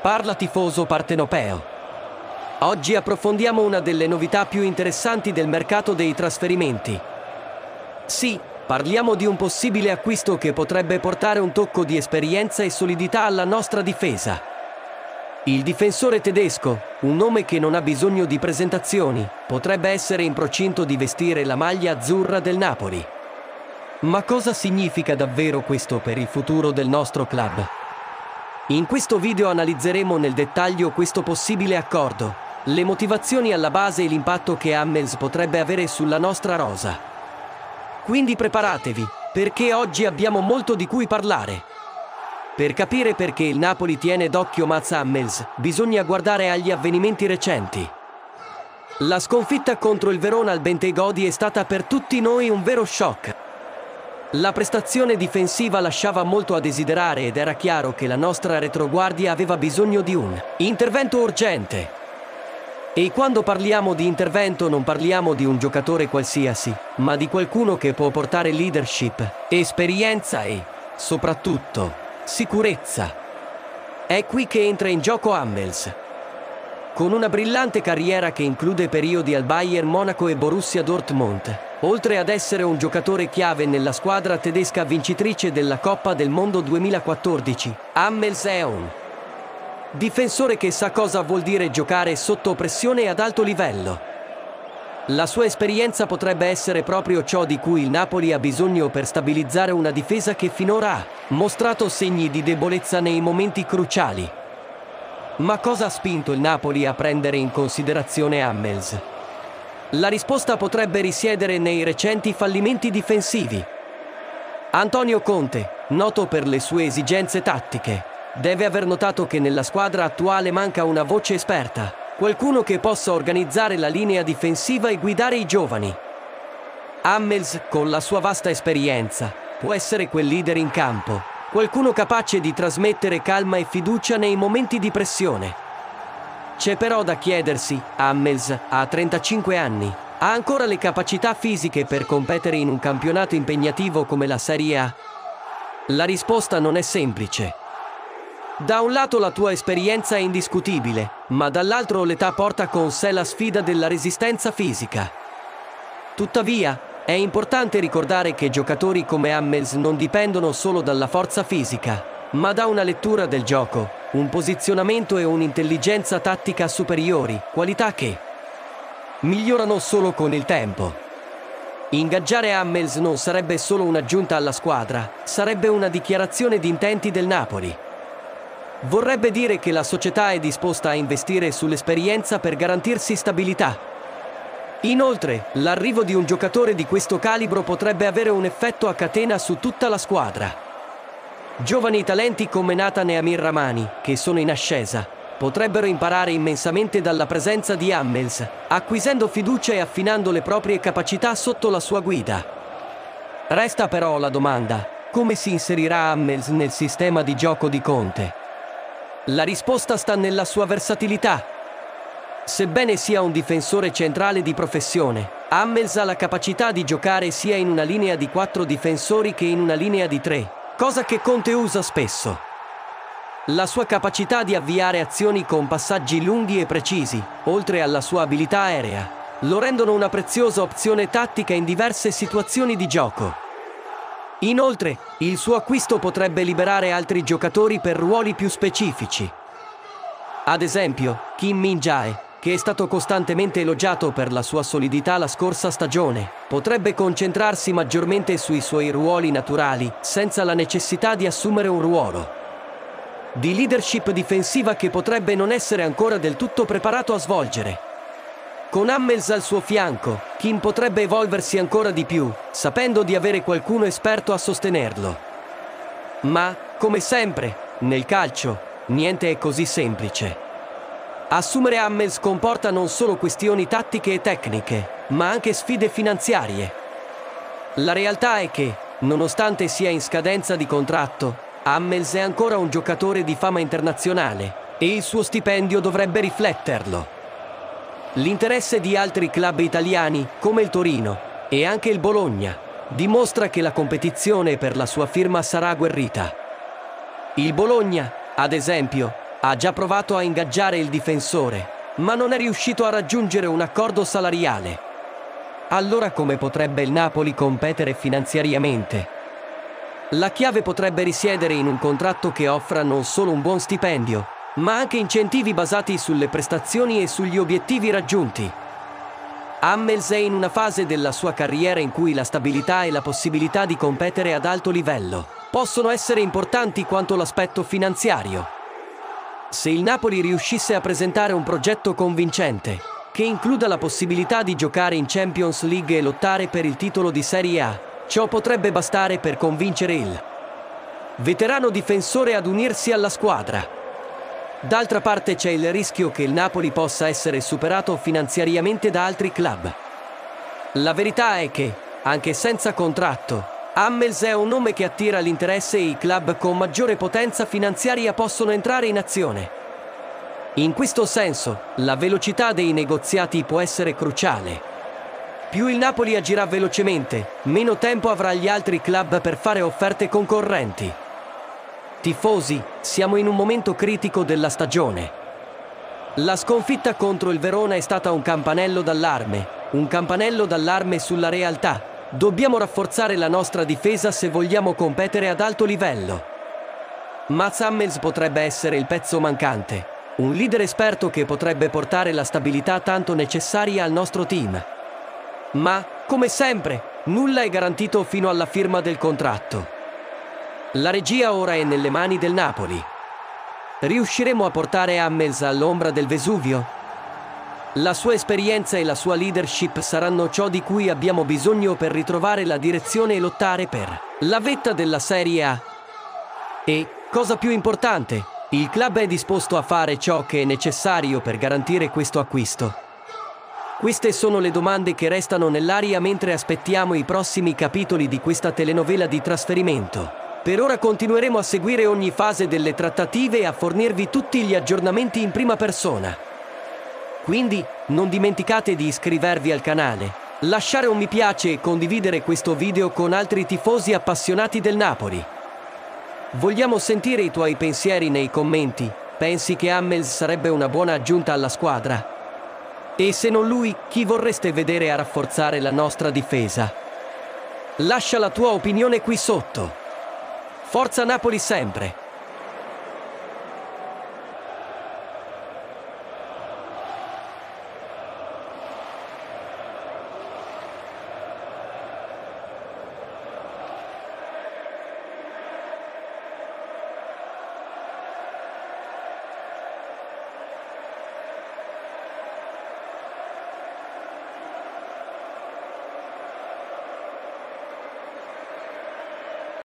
Parla tifoso partenopeo. Oggi approfondiamo una delle novità più interessanti del mercato dei trasferimenti. Sì, parliamo di un possibile acquisto che potrebbe portare un tocco di esperienza e solidità alla nostra difesa. Il difensore tedesco, un nome che non ha bisogno di presentazioni, potrebbe essere in procinto di vestire la maglia azzurra del Napoli. Ma cosa significa davvero questo per il futuro del nostro club? In questo video analizzeremo nel dettaglio questo possibile accordo, le motivazioni alla base e l'impatto che Hummels potrebbe avere sulla nostra rosa. Quindi preparatevi, perché oggi abbiamo molto di cui parlare. Per capire perché il Napoli tiene d'occhio Mats Hummels, bisogna guardare agli avvenimenti recenti. La sconfitta contro il Verona al Bentegodi è stata per tutti noi un vero shock. La prestazione difensiva lasciava molto a desiderare ed era chiaro che la nostra retroguardia aveva bisogno di un intervento urgente. E quando parliamo di intervento non parliamo di un giocatore qualsiasi, ma di qualcuno che può portare leadership, esperienza e, soprattutto, sicurezza. È qui che entra in gioco Hummels. Con una brillante carriera che include periodi al Bayern Monaco e Borussia Dortmund, oltre ad essere un giocatore chiave nella squadra tedesca vincitrice della Coppa del Mondo 2014, Hummels è un difensore che sa cosa vuol dire giocare sotto pressione ad alto livello. La sua esperienza potrebbe essere proprio ciò di cui il Napoli ha bisogno per stabilizzare una difesa che finora ha mostrato segni di debolezza nei momenti cruciali. Ma cosa ha spinto il Napoli a prendere in considerazione Hummels? La risposta potrebbe risiedere nei recenti fallimenti difensivi. Antonio Conte, noto per le sue esigenze tattiche, deve aver notato che nella squadra attuale manca una voce esperta, qualcuno che possa organizzare la linea difensiva e guidare i giovani. Hummels, con la sua vasta esperienza, può essere quel leader in campo, qualcuno capace di trasmettere calma e fiducia nei momenti di pressione. C'è però da chiedersi, Hummels, a 35 anni, ha ancora le capacità fisiche per competere in un campionato impegnativo come la Serie A? La risposta non è semplice. Da un lato la tua esperienza è indiscutibile, ma dall'altro l'età porta con sé la sfida della resistenza fisica. Tuttavia, è importante ricordare che giocatori come Hummels non dipendono solo dalla forza fisica, ma da una lettura del gioco, un posizionamento e un'intelligenza tattica superiori, qualità che migliorano solo con il tempo. Ingaggiare Hummels non sarebbe solo un'aggiunta alla squadra, sarebbe una dichiarazione di intenti del Napoli. Vorrebbe dire che la società è disposta a investire sull'esperienza per garantirsi stabilità. Inoltre, l'arrivo di un giocatore di questo calibro potrebbe avere un effetto a catena su tutta la squadra. Giovani talenti come Nathan e Amir Ramani, che sono in ascesa, potrebbero imparare immensamente dalla presenza di Hummels, acquisendo fiducia e affinando le proprie capacità sotto la sua guida. Resta però la domanda: come si inserirà Hummels nel sistema di gioco di Conte? La risposta sta nella sua versatilità. Sebbene sia un difensore centrale di professione, Hummels ha la capacità di giocare sia in una linea di 4 difensori che in una linea di 3, cosa che Conte usa spesso. La sua capacità di avviare azioni con passaggi lunghi e precisi, oltre alla sua abilità aerea, lo rendono una preziosa opzione tattica in diverse situazioni di gioco. Inoltre, il suo acquisto potrebbe liberare altri giocatori per ruoli più specifici. Ad esempio, Kim Min-jae, che è stato costantemente elogiato per la sua solidità la scorsa stagione, potrebbe concentrarsi maggiormente sui suoi ruoli naturali, senza la necessità di assumere un ruolo di leadership difensiva che potrebbe non essere ancora del tutto preparato a svolgere. Con Hummels al suo fianco, Kim potrebbe evolversi ancora di più, sapendo di avere qualcuno esperto a sostenerlo. Ma, come sempre, nel calcio, niente è così semplice. Assumere Hummels comporta non solo questioni tattiche e tecniche, ma anche sfide finanziarie. La realtà è che, nonostante sia in scadenza di contratto, Hummels è ancora un giocatore di fama internazionale e il suo stipendio dovrebbe rifletterlo. L'interesse di altri club italiani, come il Torino e anche il Bologna, dimostra che la competizione per la sua firma sarà agguerrita. Il Bologna, ad esempio, Ha già provato a ingaggiare il difensore, ma non è riuscito a raggiungere un accordo salariale. Allora come potrebbe il Napoli competere finanziariamente? La chiave potrebbe risiedere in un contratto che offra non solo un buon stipendio, ma anche incentivi basati sulle prestazioni e sugli obiettivi raggiunti. Hummels è in una fase della sua carriera in cui la stabilità e la possibilità di competere ad alto livello possono essere importanti quanto l'aspetto finanziario. Se il Napoli riuscisse a presentare un progetto convincente, che includa la possibilità di giocare in Champions League e lottare per il titolo di Serie A, ciò potrebbe bastare per convincere il veterano difensore ad unirsi alla squadra. D'altra parte c'è il rischio che il Napoli possa essere superato finanziariamente da altri club. La verità è che, anche senza contratto, Hummels è un nome che attira l'interesse e i club con maggiore potenza finanziaria possono entrare in azione. In questo senso, la velocità dei negoziati può essere cruciale. Più il Napoli agirà velocemente, meno tempo avrà gli altri club per fare offerte concorrenti. Tifosi, siamo in un momento critico della stagione. La sconfitta contro il Verona è stata un campanello d'allarme sulla realtà. Dobbiamo rafforzare la nostra difesa se vogliamo competere ad alto livello. Mats Hummels potrebbe essere il pezzo mancante, un leader esperto che potrebbe portare la stabilità tanto necessaria al nostro team. Ma, come sempre, nulla è garantito fino alla firma del contratto. La regia ora è nelle mani del Napoli. Riusciremo a portare Hummels all'ombra del Vesuvio? La sua esperienza e la sua leadership saranno ciò di cui abbiamo bisogno per ritrovare la direzione e lottare per la vetta della Serie A. E, cosa più importante, il club è disposto a fare ciò che è necessario per garantire questo acquisto. Queste sono le domande che restano nell'aria mentre aspettiamo i prossimi capitoli di questa telenovela di trasferimento. Per ora continueremo a seguire ogni fase delle trattative e a fornirvi tutti gli aggiornamenti in prima persona. Quindi, non dimenticate di iscrivervi al canale, lasciare un mi piace e condividere questo video con altri tifosi appassionati del Napoli. Vogliamo sentire i tuoi pensieri nei commenti. Pensi che Hummels sarebbe una buona aggiunta alla squadra? E se non lui, chi vorreste vedere a rafforzare la nostra difesa? Lascia la tua opinione qui sotto. Forza Napoli sempre!